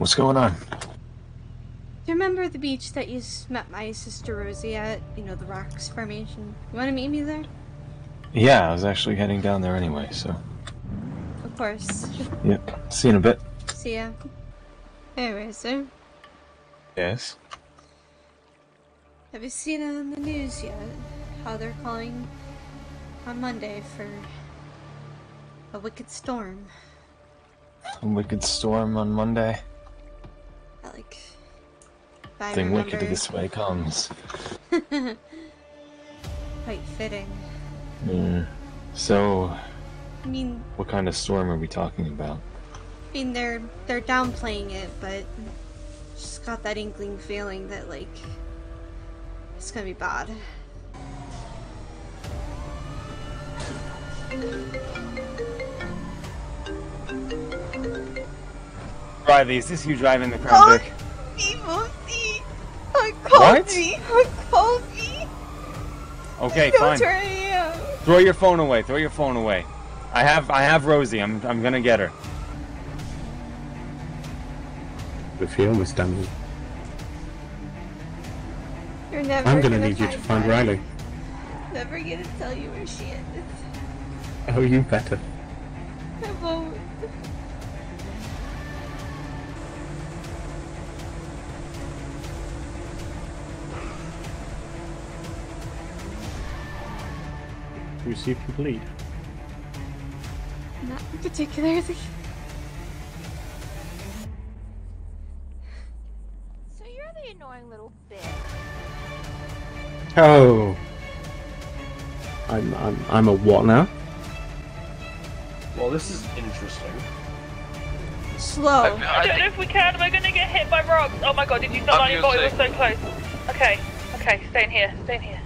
What's going on? Do you remember the beach that you met my sister Rosie at? You know, the rocks formation. You want to meet me there? Yeah, I was actually heading down there anyway, so. Of course. Yep. See you in a bit. See ya. Anyway, sir. Yes? Have you seen on the news yet how they're calling on Monday for a wicked storm? A wicked storm on Monday? I like... Thing wicked this way comes. Quite fitting. Yeah. So... I mean... What kind of storm are we talking about? I mean, they're downplaying it, but... Just got that inkling feeling that, like... It's gonna be bad. Riley, is this you driving the Crown Vic? Call me, Rosie! Call me! Okay, fine. Where I am. Throw your phone away, throw your phone away. I have Rosie, I'm gonna get her. The film is done. You're never gonna need you to find Riley. Never gonna tell you where she is. Oh, you better. I won't. We see if you bleed. Not particularly. So you're the annoying little bitch. Oh. I'm a what now? Well, this is interesting. Slow. I don't know if we can. We're gonna get hit by rocks. Oh my god! Did you not know it was so close? Okay. Okay. Stay in here. Stay in here.